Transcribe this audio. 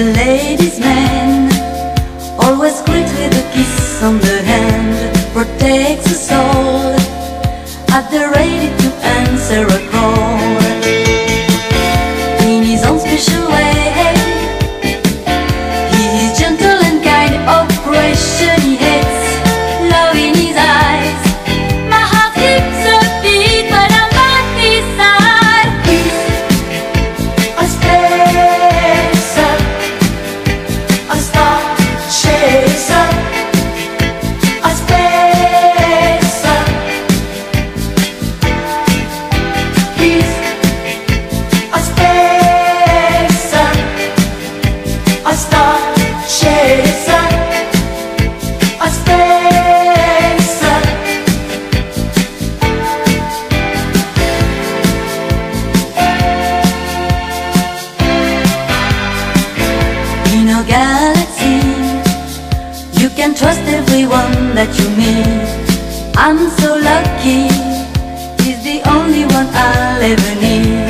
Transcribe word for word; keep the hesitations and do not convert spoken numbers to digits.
a ladies' man, always greet with a kiss on the hand, protects the soul at the ready to answer a call. In his own special way, he is gentle and kind, oppression he hates, love in his eyes. My heart skips a beat when I'm at his side. With a spacer, a star chaser, a spacer. He's a spacer, a star chaser, a spacer. In our galaxy, you can trust everyone that you meet. I'm so lucky, he's the only one I'll ever need.